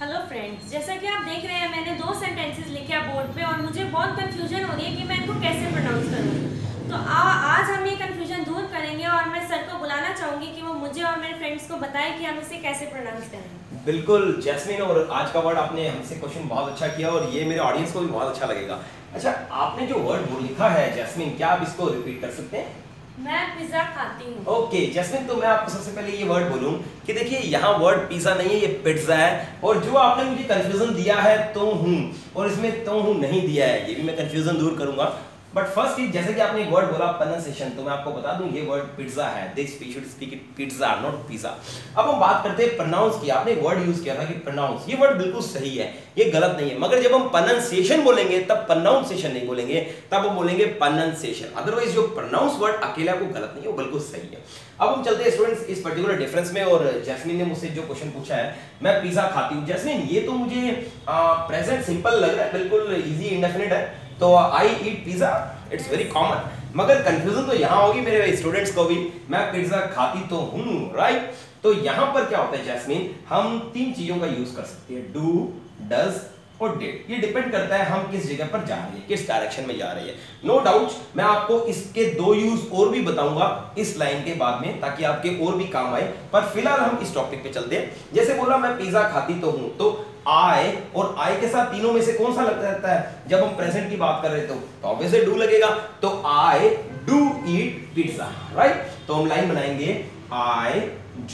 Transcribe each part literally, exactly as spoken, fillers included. Hello friends, जैसा कि आप देख रहे हैं मैंने दो सेंटेंसेस लिखे हैं बोर्ड पे और मुझे बहुत कंफ्यूजन हो रही है कि मैं इनको कैसे प्रोनाउंस करूं। तो आ, आज हम ये कंफ्यूजन दूर करेंगे और मैं सर को बुलाना चाहूँगी कि वो मुझे और मेरे फ्रेंड्स को बताएं कि हम इसे कैसे प्रोनाउंस करें। बिल्कुल जैस्मिन, और आज का वर्ड आपने हमसे क्वेश्चन बहुत अच्छा किया और ये मेरे ऑडियंस को भी बहुत अच्छा लगेगा। अच्छा, आपने जो वर्ड वो लिखा है जैस्मिन, क्या आप इसको रिपीट कर सकते हैं? मैं पिज़्ज़ा खाती हूँ। ओके जैस्मिन, तो मैं आपको सबसे पहले ये वर्ड बोलूँ कि देखिए यहाँ वर्ड पिज़्ज़ा नहीं है, ये पिज़्ज़ा है। और जो आपने मुझे कन्फ्यूजन दिया है तो हूँ और इसमें तो हूँ नहीं दिया है, ये भी मैं कन्फ्यूजन दूर करूँगा। बट फर्स्ट जैसे कि आपने वर्ड बोला प्रोनाउंसिएशन, तो मैं आपको बता दूँ ये वर्ड पिज़्ज़ा है। This we should speak it pizza not pizza. अब हम बात करते हैं प्रोनाउंस की। आपने वर्ड यूज किया था कि प्रोनाउंस, ये वर्ड बिल्कुल सही है, ये गलत नहीं है, मगर जब हम प्रोनाउंसिएशन बोलेंगे तब प्रोनाउंसिएशन नहीं बोलेंगे, तब हम बोलेंगे प्रोनाउंसिएशन। अदरवाइज जो प्रोनाउंस वर्ड अकेला को गलत नहीं है, वो बिल्कुल सही है। अब हम चलते हैं स्टूडेंट्स इस पर्टिकुलर डिफरेंस में। और जैस्मिन ने मुझसे जो क्वेश्चन पूछा है, मैं पिज़्ज़ा खाती हूँ। जैस्मिन, ये तो मुझे प्रेजेंट सिंपल लग रहा है, बिल्कुल इजी इंडेफिनिट है, तो I eat pizza it's very common. मगर कंफ्यूजन तो यहाँ होगी मेरे स्टूडेंट्स को भी, मैं पिज़्ज़ा खाती तो हूँ, राइट। तो यहाँ पर क्या होता है जैस्मिन, हम तीन चीज़ों का यूज कर सकते हैं, डू, डज और डेड। ये डिपेंड करता है हम किस जगह पर जा रहे हैं, किस डायरेक्शन में जा रहे हैं। नो डाउट मैं आपको इसके दो यूज और भी बताऊंगा इस लाइन के बाद में, ताकि आपके और भी काम आए, पर फिलहाल हम इस टॉपिक पे चलते हैं। जैसे बोला मैं पिज़्ज़ा खाती तो हूं, तो आई और आई के साथ तीनों में से कौन सा लगता रहता है? जब हम प्रेजेंट की बात कर रहे थे तो ऑब्वियसली डू लगेगा, तो I do eat pizza, right. तो हम लाइन बनाएंगे I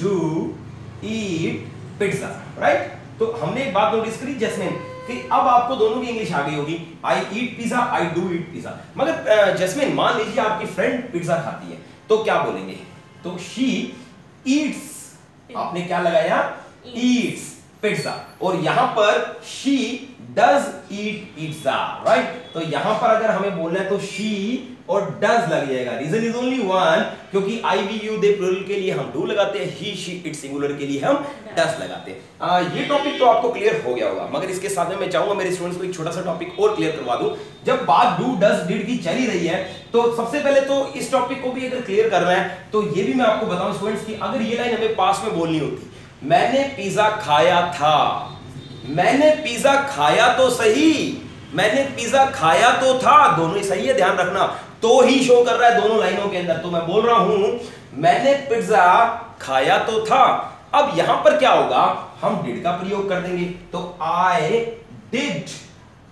do eat pizza, right. तो हमने एक बात नोटिस करी जैस्मिन कि अब आपको दोनों की इंग्लिश आ गई होगी, I eat pizza, I do eat pizza. मगर जैस्मिन, मान लीजिए आपकी फ्रेंड पिज़्ज़ा खाती है तो क्या बोलेंगे? तो शी ईट्स, आपने क्या लगाया, ईट्स पिज़्ज़ा। और यहां पर she does eat pizza, right. तो यहां पर अगर हमें बोलना है तो शी और डज लग जाएगा। रीजन इज ओनली वन, क्योंकि I we you they plural के लिए हम डू लगाते हैं, ही शी इट सिंगुलर के लिए हम डज लगाते हैं। आ, ये टॉपिक तो आपको क्लियर हो गया होगा, मगर इसके साथ में मैं चाहूंगा मेरे स्टूडेंट्स को एक छोटा सा टॉपिक और क्लियर करवा दूं। जब बात डू डज डिड की चली रही है तो सबसे पहले तो इस टॉपिक को भी अगर क्लियर करना है तो ये भी मैं आपको बताऊं स्टूडेंट्स की, अगर ये लाइन हमें पास में बोलनी होती, मैंने पिज़्ज़ा खाया था, मैंने पिज़्ज़ा खाया तो सही, मैंने पिज़्ज़ा खाया तो था, दोनों ही सही है, ध्यान रखना। तो ही शो कर रहा है दोनों लाइनों के अंदर, तो मैं बोल रहा हूं मैंने पिज़्ज़ा खाया तो था। अब यहां पर क्या होगा, हम डिड का प्रयोग कर देंगे, तो आई डिड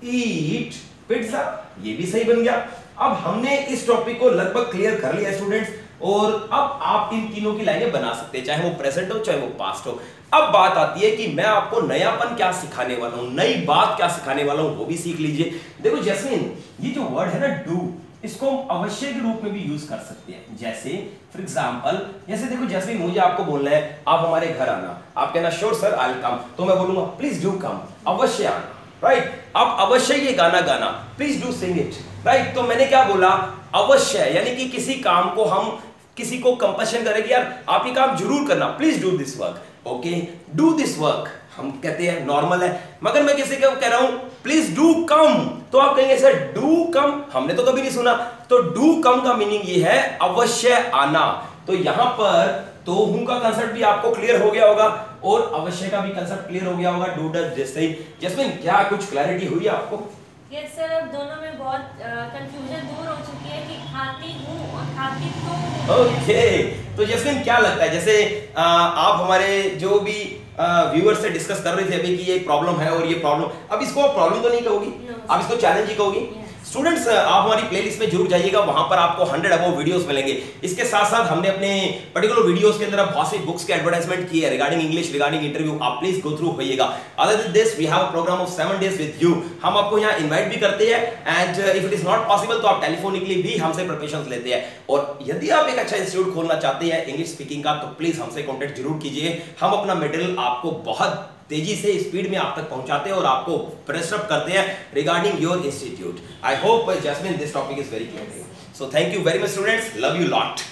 ईट पिज़्ज़ा, ये भी सही बन गया। अब हमने इस टॉपिक को लगभग क्लियर कर लिया स्टूडेंट्स, और अब आप इन तीनों की लाइनें बना सकते हैं, चाहे वो प्रेजेंट हो चाहे वो पास्ट हो। अब बात आती है कि मैं आपको नयापन क्या सिखाने वाला हूं, नई बात क्या सिखाने वाला हूं, वो भी सीख लीजिए। देखो जैस्मिन, ये जो वर्ड है ना डू, इसको हम अवश्य के रूप में भी यूज कर सकते हैं। जैसे फॉर एग्जाम्पल, जैसे देखो जैस्मिन, मुझे आपको बोलना है आप हमारे घर आना, आप कहना sure sir I will come, तो मैं बोलूंगा प्लीज डू कम, अवश्य आना, राइट। आप अवश्य ये गाना गाना, please do sing it, right. तो मैंने क्या बोला, अवश्य, यानी कि किसी काम को हम किसी को कंपल्शन करें कि यार आप ये काम जरूर करना, please do this work. Okay do this work हम कहते हैं, नॉर्मल है, मगर मैं किसी को कह रहा हूं प्लीज डू कम, तो आप कहेंगे सर डू कम हमने तो कभी नहीं सुना, तो डू कम का मीनिंग ये है अवश्य आना। तो यहां पर तो हूं का कंसेप्ट भी आपको क्लियर हो गया होगा और अवश्य का भी कंसेप्ट क्लियर हो गया होगा, डू डज जैसे ही। जैस्मिन, क्या कुछ क्लैरिटी हुई आपको? यस सर, अब दोनों में बहुत कंफ्यूजन दूर हो चुकी है कि खाती हूँ और खाती तो। Okay okay. तो जैस्मिन क्या लगता है, जैसे आ, आप हमारे जो भी व्यूअर्स से डिस्कस कर रहे थे अभी कि ये प्रॉब्लम है और ये प्रॉब्लम, अब इसको प्रॉब्लम तो नहीं कहोगी, no, आप इसको चैलेंज ही कहोगी। स्टूडेंट्स आप हमारी प्लेलिस्ट में जरूर जाइएगा, वहां पर आपको हंड्रेड अबव वीडियोस मिलेंगे। इसके साथ साथ हमने अपने पर्टिकुलर वीडियोस के अंदर बहुत सी बुक्स के एडवर्टाइजमेंट किए रिगार्डिंग इंग्लिश, रिगार्डिंग इंटरव्यू, आप प्लीज गो थ्रू होइएगा। Other than this we have a program of seven days with you, हम आपको यहाँ इन्वाइट भी करते हैं, and if it is not possible तो आप टेलीफोनिकली भी हमसे प्रिपरेशन लेते हैं। और यदि आप एक अच्छा इंस्टीट्यूट खोलना चाहते हैं इंग्लिश स्पीकिंग का, तो प्लीज हमसे कॉन्टेक्ट जरूर कीजिए, हम अपना मटेरियल आपको बहुत तेजी से स्पीड में आप तक पहुंचाते हैं और आपको प्रेस अप करते हैं regarding your institute. I hope Jasmine this topic is very clear, so thank you very much students, love you lot.